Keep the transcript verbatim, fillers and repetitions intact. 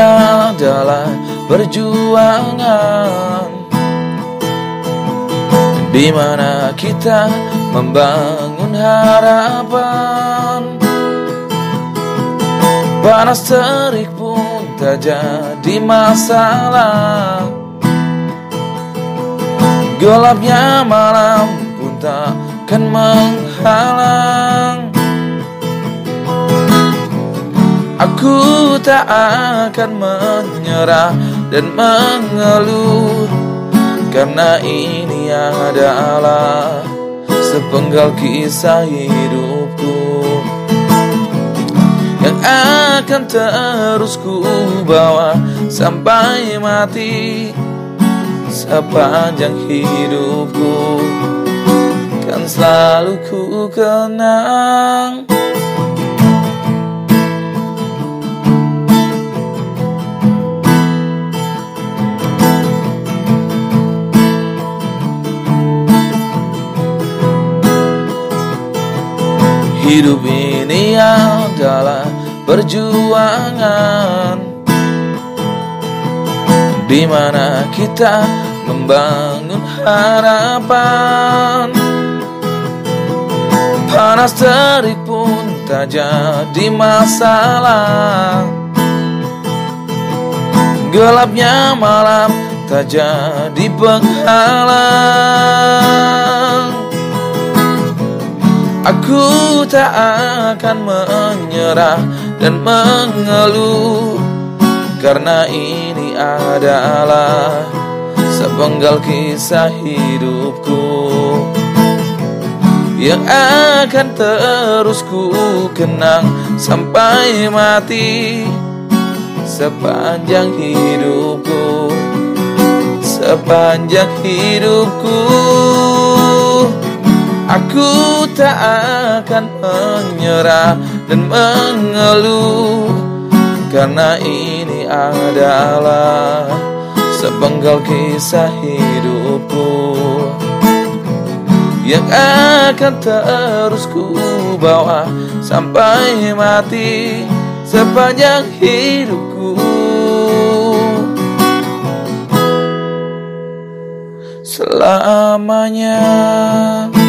dunia adalah perjuangan, di mana kita membangun harapan. Panas terik pun tak jadi masalah, gelapnya malam pun takkan menghalang. Aku tak akan menyerah dan mengeluh, karena ini adalah sepenggal kisah hidupku yang akan terus ku bawa sampai mati, sepanjang hidupku kan selalu ku kenang. Hidup ini adalah perjuangan, di mana kita membangun harapan. Panas terik pun tak jadi masalah, gelapnya malam tak jadi penghalang. Aku tak akan menyerah dan mengeluh, karena ini adalah sepenggal kisah hidupku yang akan terus ku kenang sampai mati, sepanjang hidupku, sepanjang hidupku. Aku tak akan menyerah dan mengeluh, karena ini adalah sepenggal kisah hidupku yang akan terus ku bawa sampai mati, sepanjang hidupku. Selamanya.